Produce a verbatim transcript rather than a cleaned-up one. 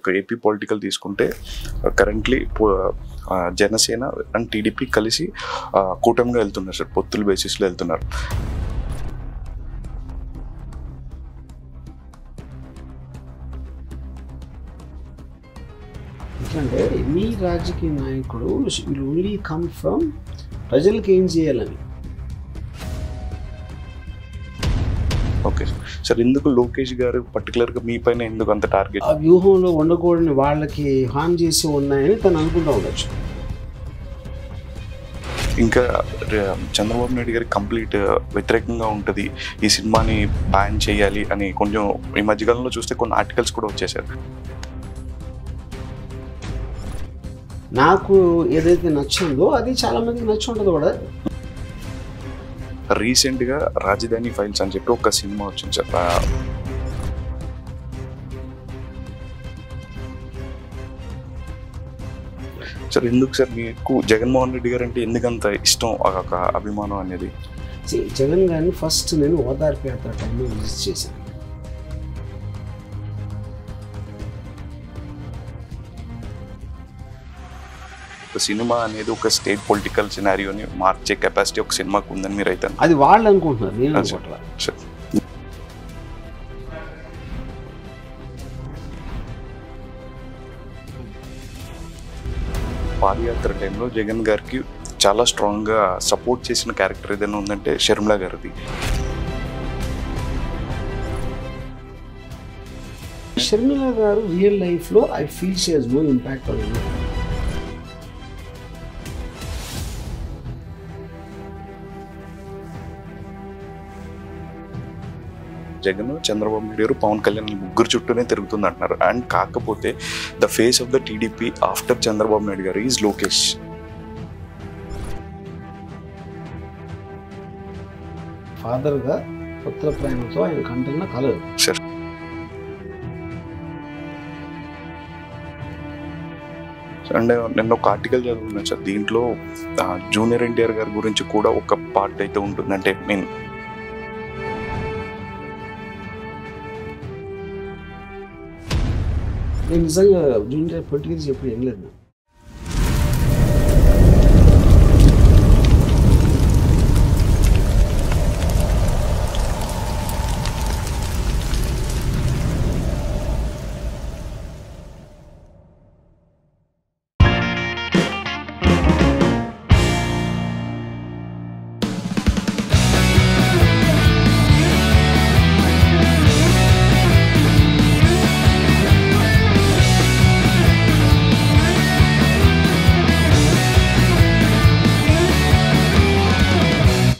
ఒక AP political తీసుకుంటే currently Janasena and TDP కలిసి కూటమిగా వెళ్తున్నారు సార్, పొత్తుల బేసిస్లో వెళ్తున్నారు. ఎందుకంటే మీ రాజకీయ నాయకుడు విల్ ఓన్లీ కమ్ ఫ్రమ్ ప్రజలకు ఏం చేయాలని. ఓకే సార్, ఎందుకు లోకేష్ గారు పర్టికులర్గా మీ పైన ఎందుకు అంత టార్గెట్? ఆ వ్యూహంలో ఉండకూడని వాళ్ళకి హామ్ చేసి ఉన్నాయని తను అనుకుంటూ ఉండొచ్చు. ఇంకా చంద్రబాబు నాయుడు గారికి కంప్లీట్ వ్యతిరేకంగా ఉంటుంది, ఈ సినిమాని బ్యాన్ చేయాలి అని కొంచెం ఈ మధ్యకాలంలో చూస్తే కొన్ని ఆర్టికల్స్ కూడా వచ్చాయి సార్. నాకు ఏదైతే నచ్చిందో అది చాలామందికి నచ్చి ఉంటుంది కూడా. రీసెంట్గా రాజధాని ఫైల్స్ అని చెప్పి ఒక సినిమా వచ్చింది సార్. సార్ ఎందుకు సార్ మీకు జగన్మోహన్ రెడ్డి గారు అంటే ఎందుకంత ఇష్టం, ఒక అభిమానం అనేది? జగన్ గారిని ఫస్ట్ నేను ఓదార్పు యాత్ర టైంలో విజిట్ చేశాను. సినిమా అనేది ఒక స్టేట్ పొలిటికల్ సినారియోని మార్చే కెపాసిటీ ఒక సినిమాకు ఉందని మీరు అయితే అది వాళ్ళు అనుకుంటున్నారు. పాదయాత్ర టైంలో జగన్ గారికి చాలా స్ట్రాంగ్గా సపోర్ట్ చేసిన క్యారెక్టర్ ఏదైనా ఉందంటే షర్మిల గారిది. షర్మిల గారు రియల్ లైఫ్లో I feel she has more impact on you. Jagan, Chandrababu Naidu, Pawan Kalyan ముగ్గురు చుట్టూనే తిరుగుతుంది అంటున్నారు. అండ్ కాకపోతే the face of the TDP after Chandrababu Naidu గారు ఈజ్ లోకేష్. ఫాదర్గా పుత్ర ప్రేమతో ఆయన కంటన్న కలదు. అండ్ నేను ఒక ఆర్టికల్ చదువుకున్నాను సార్, దీంట్లో జూనియర్ ఎన్టీఆర్ గారి గురించి కూడా ఒక పార్ట్ అయితే ఉంటుంది. అంటే నేను నేను నిజంగా జూనియర్ పొలిటికల్స్ ఎప్పుడు ఏం లేదు.